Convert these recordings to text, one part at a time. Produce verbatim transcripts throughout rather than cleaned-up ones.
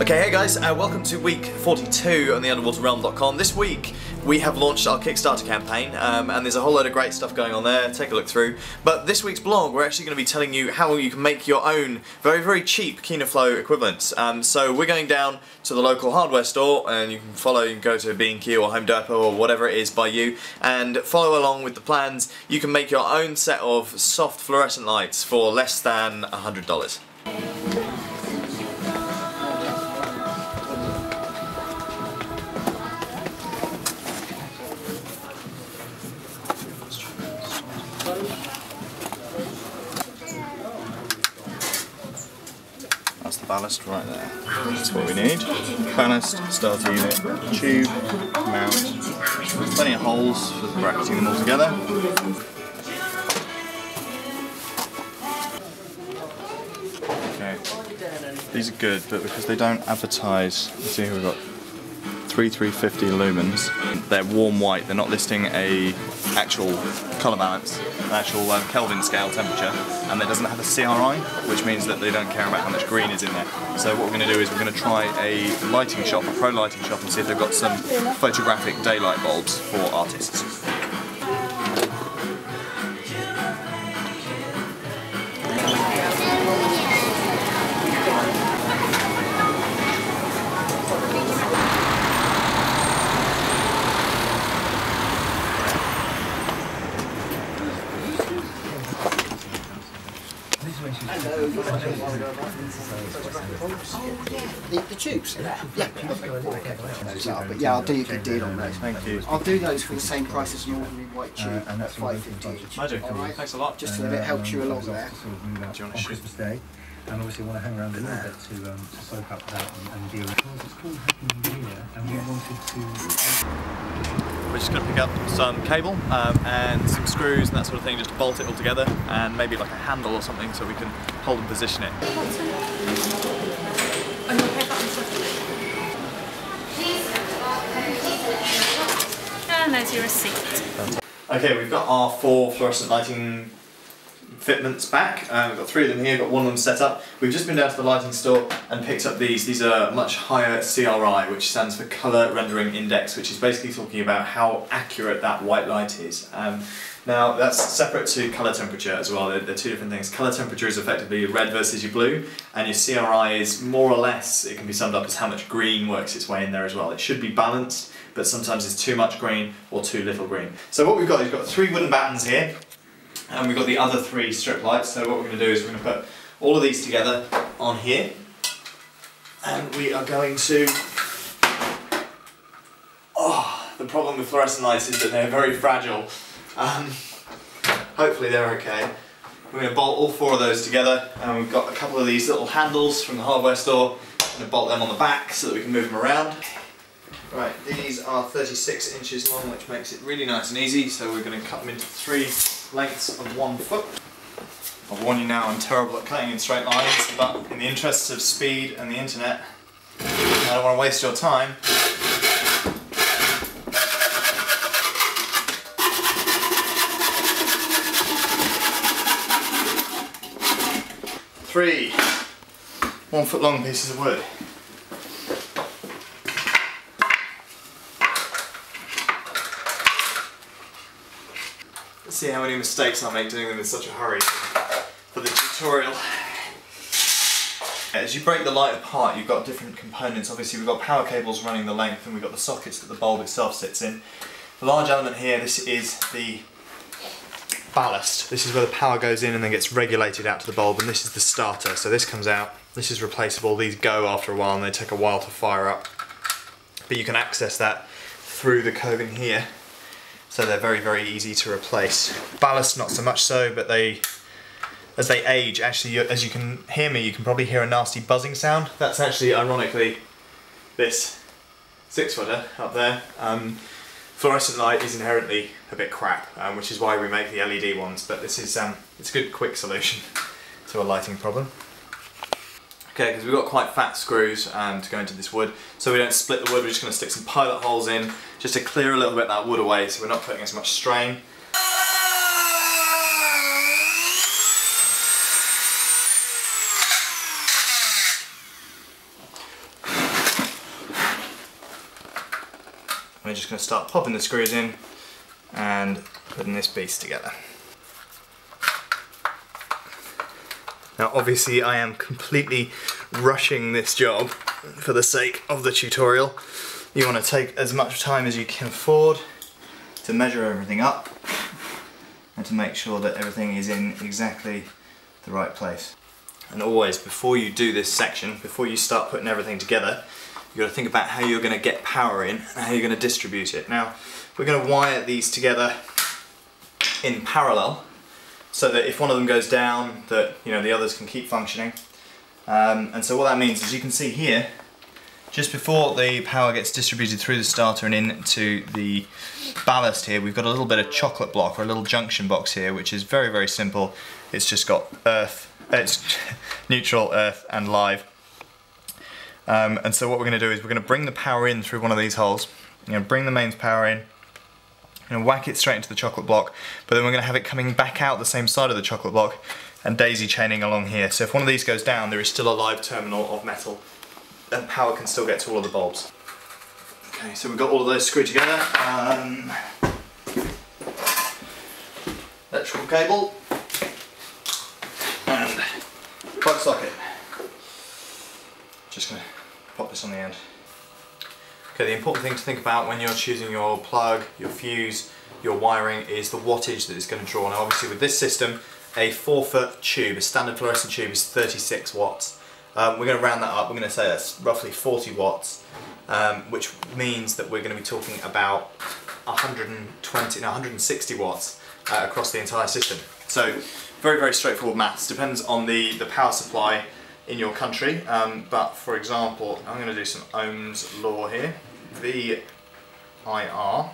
Okay, hey guys, uh, welcome to week forty-two on the underwater realm dot com. This week we have launched our Kickstarter campaign, um, and there's a whole load of great stuff going on there. Take a look through. But this week's blog, we're actually going to be telling you how you can make your own very, very cheap KinoFlo equivalents. Um, so we're going down to the local hardware store, and you can follow, you can go to B and Q or Home Depot or whatever it is by you, and follow along with the plans. You can make your own set of soft fluorescent lights for less than one hundred dollars. That's the ballast right there. That's what we need. Ballast, starter unit, tube, mount. Plenty of holes for bracketing them all together. Okay. These are good, but because they don't advertise, you see here we've got thirty-three fifty lumens. They're warm white. They're not listing a actual colour balance, an actual um, Kelvin scale temperature, and that doesn't have a C R I, which means that they don't care about how much green is in there. So what we're going to do is we're going to try a lighting shop, a pro lighting shop, and see if they've got some photographic daylight bulbs for artists. The, the tubes? Yeah. Yeah. But yeah, I'll do you a good deal on those. Thank you. I'll do those for the same price as an ordinary white tube, uh, and that's five fifty each. Magic. All right. Thanks a lot. Just so that it helps you along there. On Christmas Day, and obviously want to hang around a little bit to, um, to soak up that and, and deal with it. It's called Happy New Year, and we wanted to... We're just going to pick up some cable um, and some screws and that sort of thing, just to bolt it all together, and maybe like a handle or something so we can hold and position it. And there's your receipt. Okay, we've got our four fluorescent lighting fitments back. Um, we've got three of them here, got one of them set up. We've just been down to the lighting store and picked up these. These are much higher C R I, which stands for Colour Rendering Index, which is basically talking about how accurate that white light is. Um, now that's separate to colour temperature as well. They're, they're two different things. Colour temperature is effectively your red versus your blue, and your C R I is more or less, it can be summed up as how much green works its way in there as well. It should be balanced, but sometimes it's too much green or too little green. So what we've got, we've got three wooden battens here, and we've got the other three strip lights. So what we're going to do is we're going to put all of these together on here, and we are going to... Oh, the problem with fluorescent lights is that they're very fragile. Um, hopefully they're okay. We're going to bolt all four of those together, and we've got a couple of these little handles from the hardware store. I'm going to bolt them on the back so that we can move them around. Right, these are thirty-six inches long, which makes it really nice and easy, so we're going to cut them into three lengths of one foot. I warn you now, I'm terrible at cutting in straight lines, but in the interests of speed and the internet, I don't want to waste your time. Three one foot long pieces of wood. See how many mistakes I make doing them in such a hurry for the tutorial. As you break the light apart, you've got different components. Obviously we've got power cables running the length, and we've got the sockets that the bulb itself sits in. The large element here, this is the ballast. This is where the power goes in and then gets regulated out to the bulb, and this is the starter. So this comes out, this is replaceable. These go after a while and they take a while to fire up. But you can access that through the coving here. So they're very, very easy to replace. Ballast, not so much so, but they, as they age, actually, as you can hear me, you can probably hear a nasty buzzing sound. That's actually, ironically, this six-footer up there. Um, fluorescent light is inherently a bit crap, um, which is why we make the L E D ones, but this is um, it's a good quick solution to a lighting problem. Okay, because we've got quite fat screws um, to go into this wood, so we don't split the wood, we're just going to stick some pilot holes in just to clear a little bit of that wood away so we're not putting as much strain. We're just going to start popping the screws in and putting this beast together. Now obviously I am completely rushing this job for the sake of the tutorial. You want to take as much time as you can afford to measure everything up and to make sure that everything is in exactly the right place. And always, before you do this section, before you start putting everything together, you've got to think about how you're going to get power in and how you're going to distribute it. Now, we're going to wire these together in parallel so that if one of them goes down, that you know the others can keep functioning. Um, and so what that means is, you can see here, just before the power gets distributed through the starter and into the ballast here, we've got a little bit of chocolate block, or a little junction box here, which is very, very simple. It's just got earth, it's neutral, earth, and live. Um, and so what we're going to do is we're going to bring the power in through one of these holes. You know, bring the mains power in, and whack it straight into the chocolate block. But then we're going to have it coming back out the same side of the chocolate block and daisy chaining along here. So if one of these goes down, there is still a live terminal of metal, and power can still get to all of the bulbs. Okay, so we've got all of those screwed together. Um, electrical cable and plug socket. Just going to pop this on the end. Okay, the important thing to think about when you're choosing your plug, your fuse, your wiring is the wattage that it's going to draw. Now obviously with this system, a four foot tube, a standard fluorescent tube, is thirty-six watts. Um, we're going to round that up, we're going to say that's roughly forty watts, um, which means that we're going to be talking about one hundred twenty, no, one hundred sixty watts uh, across the entire system. So very, very straightforward maths. Depends on the, the power supply in your country, um, but for example, I'm going to do some Ohm's law here. V I R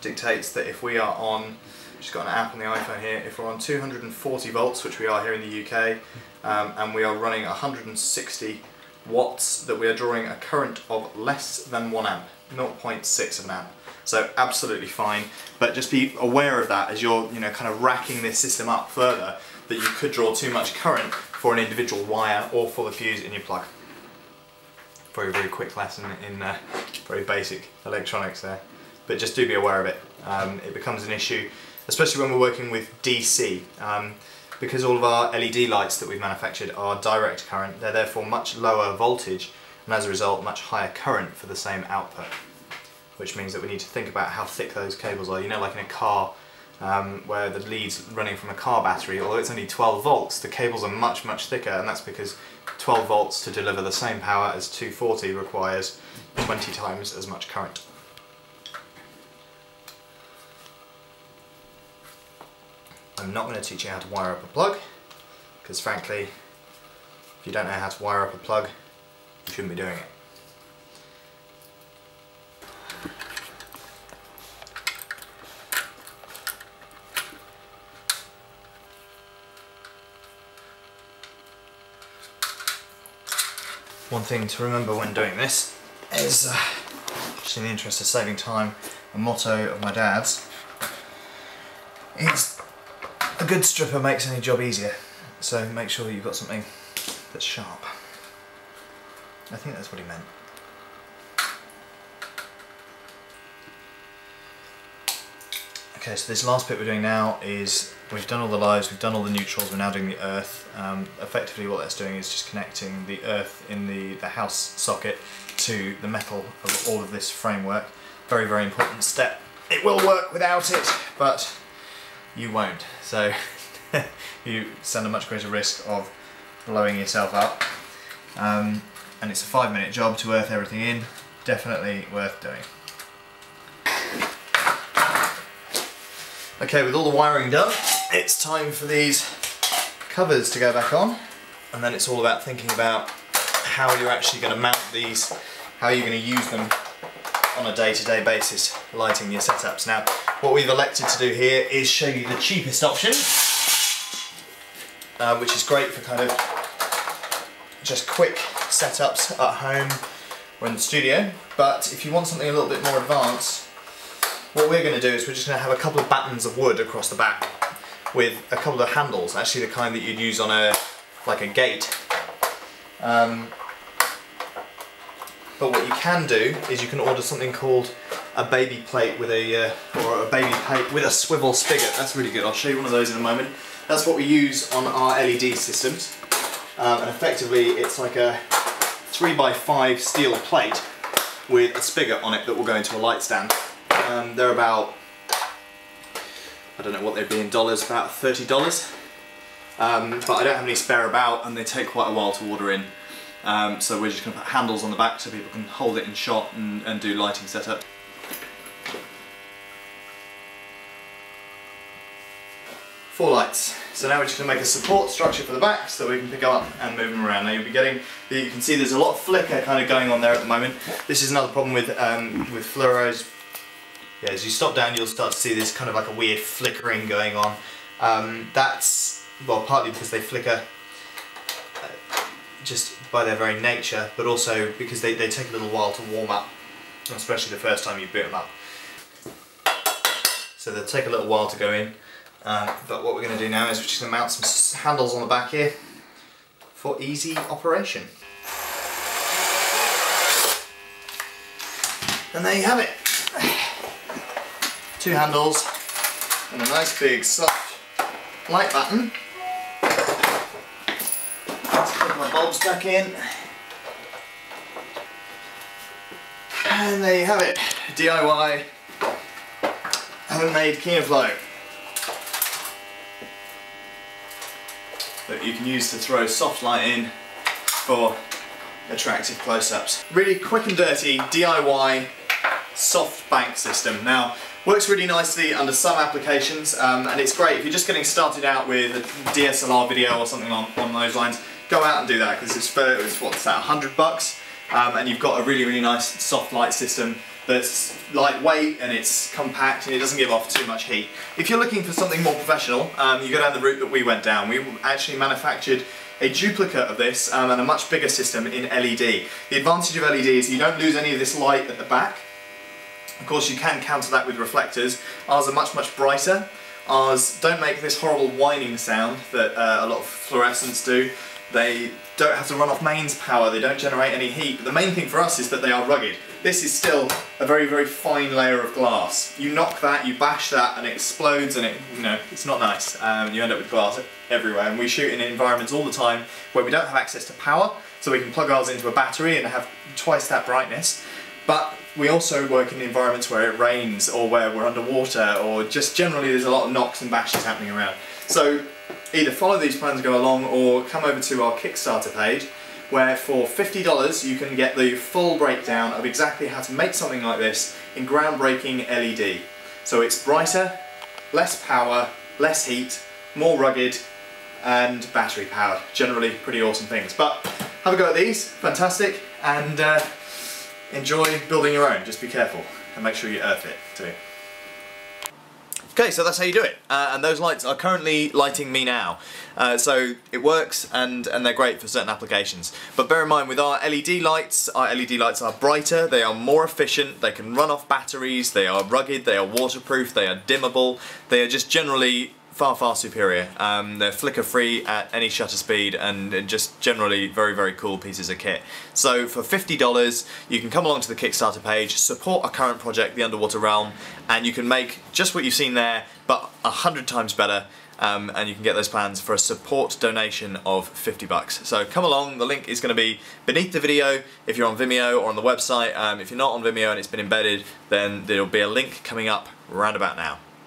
dictates that if we are on, just got an app on the iPhone here, if we're on two hundred forty volts, which we are here in the U K, Um, and we are running one hundred sixty watts, that we are drawing a current of less than one amp, zero point six of an amp. So absolutely fine, but just be aware of that as you're, you know, kind of racking this system up further, that you could draw too much current for an individual wire or for the fuse in your plug. Very, very quick lesson in uh, very basic electronics there, but just do be aware of it. Um, it becomes an issue, especially when we're working with D C. Um, Because all of our L E D lights that we've manufactured are direct current, they're therefore much lower voltage, and as a result much higher current for the same output. Which means that we need to think about how thick those cables are. You know, like in a car, um, where the lead's running from a car battery, although it's only twelve volts, the cables are much, much thicker, and that's because twelve volts to deliver the same power as two forty requires twenty times as much current. I'm not going to teach you how to wire up a plug, because frankly, if you don't know how to wire up a plug, you shouldn't be doing it. One thing to remember when doing this is, uh, just in the interest of saving time, a motto of my dad's is, a good stripper makes any job easier, so make sure you've got something that's sharp. I think that's what he meant. Okay, so this last bit we're doing now is, we've done all the lives, we've done all the neutrals, we're now doing the earth. Um, effectively what that's doing is just connecting the earth in the, the house socket to the metal of all of this framework. Very, very important step. It will work without it, but you won't, so you stand a much greater risk of blowing yourself up, um, and it's a five minute job to earth everything in. Definitely worth doing. Okay, with all the wiring done, it's time for these covers to go back on, and then it's all about thinking about how you're actually going to mount these, how you're going to use them on a day-to-day basis, lighting your setups. Now, what we've elected to do here is show you the cheapest option, uh, which is great for kind of just quick setups at home or in the studio. But if you want something a little bit more advanced, what we're going to do is we're just going to have a couple of battens of wood across the back with a couple of handles, actually the kind that you'd use on a like a gate. Um, But what you can do is you can order something called a baby plate with a, uh, or a baby plate with a swivel spigot. That's really good. I'll show you one of those in a moment. That's what we use on our L E D systems. Um, and effectively it's like a three by five steel plate with a spigot on it that will go into a light stand. Um, they're about, I don't know what they'd be in dollars, about thirty dollars. Um, but I don't have any spare about, and they take quite a while to order in. Um, so we're just going to put handles on the back so people can hold it in shot and, and do lighting setup. Four lights. So now we're just going to make a support structure for the back so that we can pick them up and move them around. Now you'll be getting, you can see there's a lot of flicker kind of going on there at the moment. This is another problem with um, with fluoros. Yeah, as you stop down, you'll start to see this kind of like a weird flickering going on. Um, that's well partly because they flicker just by their very nature, but also because they, they take a little while to warm up, especially the first time you boot them up. So they'll take a little while to go in, uh, but what we're going to do now is we're just going to mount some handles on the back here for easy operation. And there you have it. Two handles and a nice big soft light button. My bulbs back in, and there you have it, D I Y homemade KinoFlo that you can use to throw soft light in for attractive close-ups. Really quick and dirty D I Y soft bank system. Now works really nicely under some applications, um, and it's great if you're just getting started out with a D S L R video or something on, on those lines. Go out and do that, because it's fair, it's what's that, a hundred bucks, um, and you've got a really, really nice soft light system that's lightweight and it's compact and it doesn't give off too much heat. If you're looking for something more professional, um, you go down the route that we went down. We actually manufactured a duplicate of this um, and a much bigger system in L E D. The advantage of L E D is you don't lose any of this light at the back. Of course, you can counter that with reflectors. Ours are much, much brighter. Ours don't make this horrible whining sound that uh, a lot of fluorescents do. They don't have to run off mains power, they don't generate any heat. But the main thing for us is that they are rugged. This is still a very, very fine layer of glass. You knock that, you bash that, and it explodes, and it, you know, it's not nice. Um, you end up with glass everywhere, and we shoot in environments all the time where we don't have access to power, so we can plug ours into a battery and have twice that brightness. But we also work in environments where it rains, or where we're underwater, or just generally there's a lot of knocks and bashes happening around. So either follow these plans and go along, or come over to our Kickstarter page, where for fifty dollars you can get the full breakdown of exactly how to make something like this in groundbreaking L E D. So it's brighter, less power, less heat, more rugged, and battery powered. Generally pretty awesome things. But have a go at these, fantastic, and uh, enjoy building your own. Just be careful and make sure you earth it too. Okay, so that's how you do it, uh, and those lights are currently lighting me now, uh, so it works, and, and they're great for certain applications. But bear in mind, with our L E D lights, our L E D lights are brighter, they are more efficient, they can run off batteries, they are rugged, they are waterproof, they are dimmable, they are just generally far, far superior. Um, they're flicker free at any shutter speed, and just generally very, very cool pieces of kit. So for fifty dollars you can come along to the Kickstarter page, support our current project, The Underwater Realm, and you can make just what you've seen there, but a hundred times better, um, and you can get those plans for a support donation of fifty bucks. So come along, the link is going to be beneath the video if you're on Vimeo or on the website. Um, if you're not on Vimeo and it's been embedded, then there'll be a link coming up round about now.